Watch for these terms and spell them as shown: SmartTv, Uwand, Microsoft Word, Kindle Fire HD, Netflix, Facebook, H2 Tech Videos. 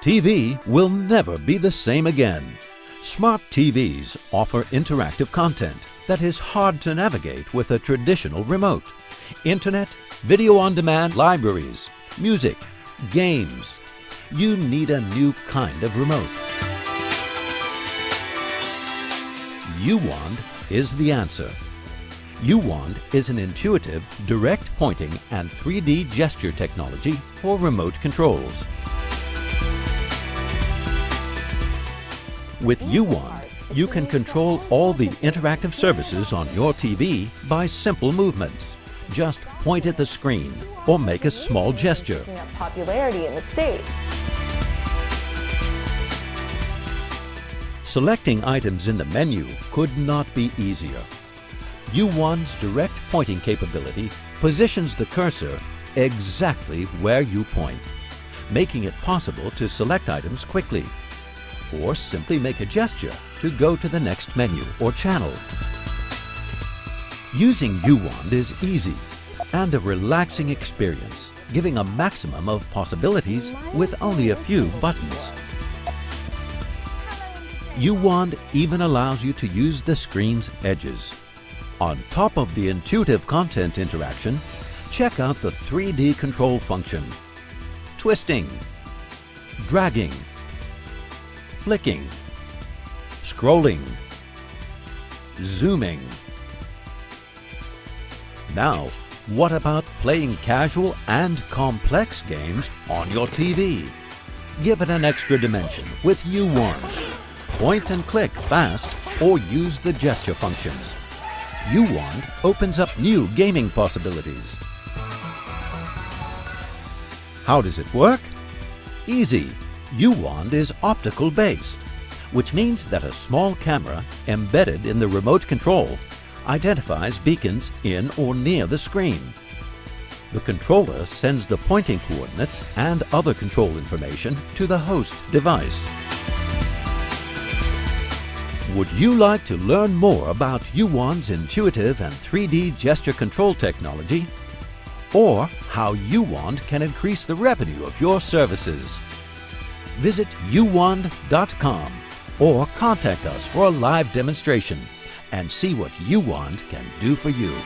TV will never be the same again. Smart TVs offer interactive content that is hard to navigate with a traditional remote. Internet, video on demand libraries, music, games. You need a new kind of remote. Uwand is the answer. Uwand is an intuitive, direct pointing and 3D gesture technology for remote controls. With Uwand, you can control all the interactive services on your TV by simple movements. Just point at the screen or make a small gesture. Popularity in the States. Selecting items in the menu could not be easier. Uwand's direct pointing capability positions the cursor exactly where you point, making it possible to select items quickly, or simply make a gesture to go to the next menu or channel. Using Uwand is easy and a relaxing experience, giving a maximum of possibilities with only a few buttons. Uwand even allows you to use the screen's edges. On top of the intuitive content interaction, check out the 3D control function. Twisting, dragging, flicking, scrolling, zooming. Now, what about playing casual and complex games on your TV? Give it an extra dimension with Uwand. Point and click fast or use the gesture functions. Uwand opens up new gaming possibilities. How does it work? Easy. Uwand is optical based, which means that a small camera embedded in the remote control identifies beacons in or near the screen. The controller sends the pointing coordinates and other control information to the host device. Would you like to learn more about Uwand's intuitive and 3D gesture control technology, or how Uwand can increase the revenue of your services? Visit uwand.com or contact us for a live demonstration and see what Uwand can do for you.